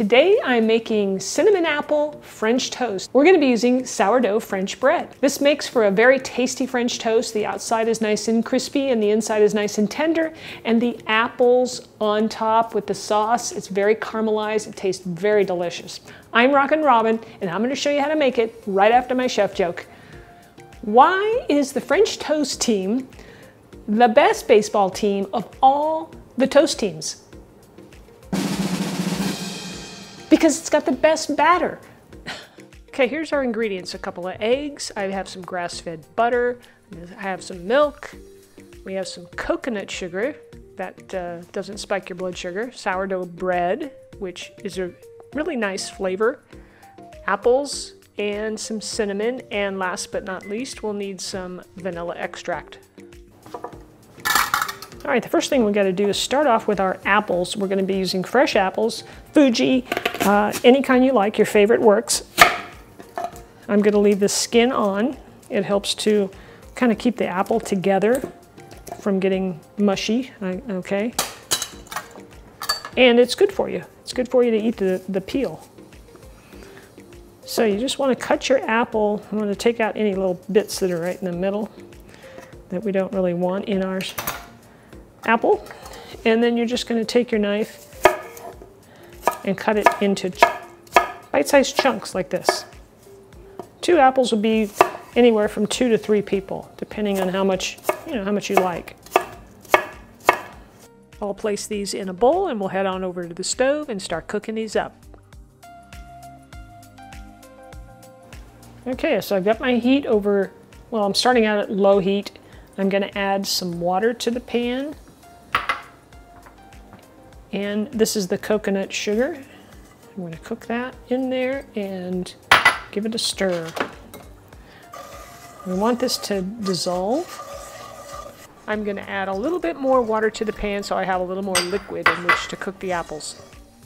Today I'm making cinnamon apple French toast. We're gonna be using sourdough French bread. This makes for a very tasty French toast. The outside is nice and crispy and the inside is nice and tender, and the apples on top with the sauce, it's very caramelized, it tastes very delicious. I'm Rockin' Robin, and I'm gonna show you how to make it right after my chef joke. Why is the French toast team the best baseball team of all the toast teams? Because it's got the best batter. Okay, here's our ingredients. A couple of eggs, I have some grass-fed butter, I have some milk, we have some coconut sugar, that doesn't spike your blood sugar, sourdough bread, which is a really nice flavor, apples, and some cinnamon, and last but not least, we'll need some vanilla extract. All right, the first thing we gotta do is start off with our apples. We're gonna be using fresh apples, Fuji, any kind you like, your favorite works. I'm gonna leave the skin on. It helps to kind of keep the apple together from getting mushy, okay? And it's good for you. It's good for you to eat the peel. So you just wanna cut your apple. I'm gonna take out any little bits that are right in the middle that we don't really want in ours. Apple, and then you're just going to take your knife and cut it into bite-sized chunks like this. Two apples would be anywhere from 2 to 3 people, depending on how much you like. I'll place these in a bowl and we'll head on over to the stove and start cooking these up. Okay, so I've got my heat over, well, I'm starting out at low heat. I'm going to add some water to the pan. And this is the coconut sugar. I'm gonna cook that in there and give it a stir. We want this to dissolve. I'm gonna add a little bit more water to the pan so I have a little more liquid in which to cook the apples.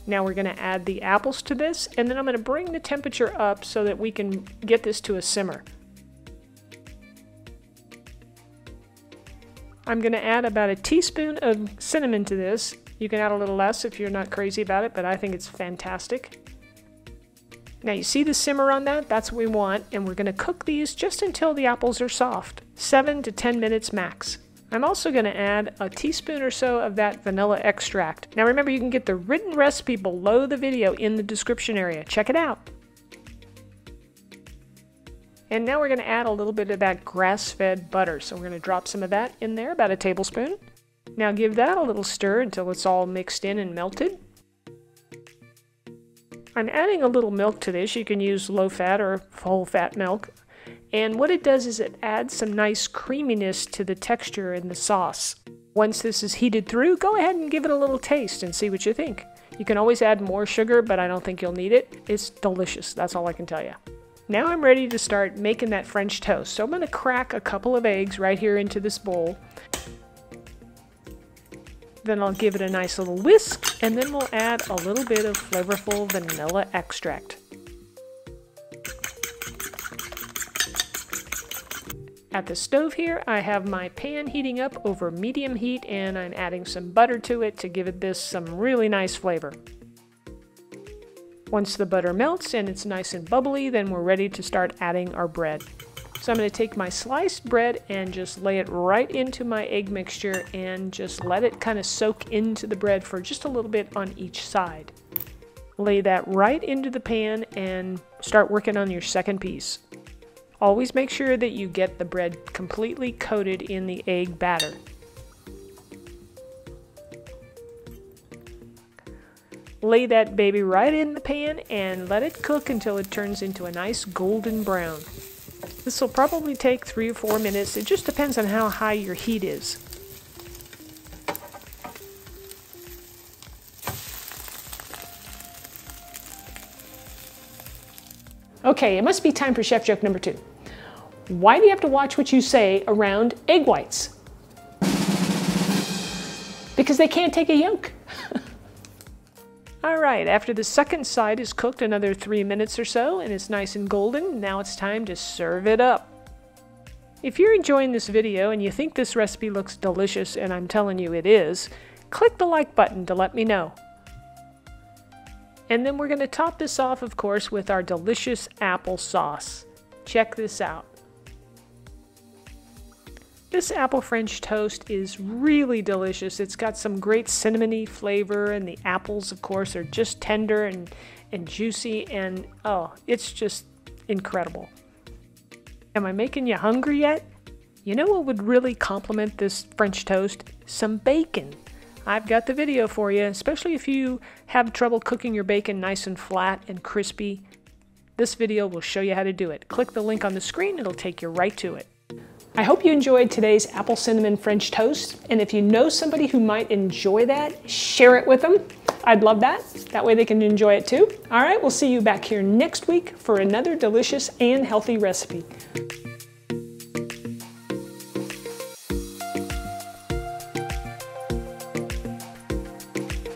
Now we're gonna add the apples to this, and then I'm gonna bring the temperature up so that we can get this to a simmer. I'm gonna add about a teaspoon of cinnamon to this. You can add a little less if you're not crazy about it, but I think it's fantastic. Now you see the simmer on that? That's what we want, and we're gonna cook these just until the apples are soft, 7 to 10 minutes max. I'm also gonna add a teaspoon or so of that vanilla extract. Now remember, you can get the written recipe below the video in the description area. Check it out. And now we're gonna add a little bit of that grass-fed butter. So we're gonna drop some of that in there, about a tablespoon. Now give that a little stir until it's all mixed in and melted. I'm adding a little milk to this. You can use low-fat or whole-fat milk. And what it does is it adds some nice creaminess to the texture in the sauce. Once this is heated through, go ahead and give it a little taste and see what you think. You can always add more sugar, but I don't think you'll need it. It's delicious, that's all I can tell you. Now I'm ready to start making that French toast. So I'm gonna crack a couple of eggs right here into this bowl. Then I'll give it a nice little whisk, and then we'll add a little bit of flavorful vanilla extract. At the stove here, I have my pan heating up over medium heat, and I'm adding some butter to it to give this some really nice flavor. Once the butter melts and it's nice and bubbly, then we're ready to start adding our bread. So I'm going to take my sliced bread and just lay it right into my egg mixture and just let it kind of soak into the bread for just a little bit on each side. Lay that right into the pan and start working on your second piece. Always make sure that you get the bread completely coated in the egg batter. Lay that baby right in the pan and let it cook until it turns into a nice golden brown. This will probably take 3 or 4 minutes. It just depends on how high your heat is. Okay, it must be time for chef joke number 2. Why do you have to watch what you say around egg whites? Because they can't take a yolk. All right, after the second side is cooked another 3 minutes or so and it's nice and golden, now it's time to serve it up. If you're enjoying this video and you think this recipe looks delicious, and I'm telling you it is, click the like button to let me know. And then we're going to top this off, of course, with our delicious applesauce. Check this out. This apple French toast is really delicious. It's got some great cinnamony flavor, and the apples, of course, are just tender and juicy, and oh, it's just incredible. Am I making you hungry yet? You know what would really complement this French toast? Some bacon. I've got the video for you, especially if you have trouble cooking your bacon nice and flat and crispy. This video will show you how to do it. Click the link on the screen, it'll take you right to it. I hope you enjoyed today's apple cinnamon French toast, and if you know somebody who might enjoy that, share it with them. I'd love that. That way they can enjoy it too. All right, we'll see you back here next week for another delicious and healthy recipe.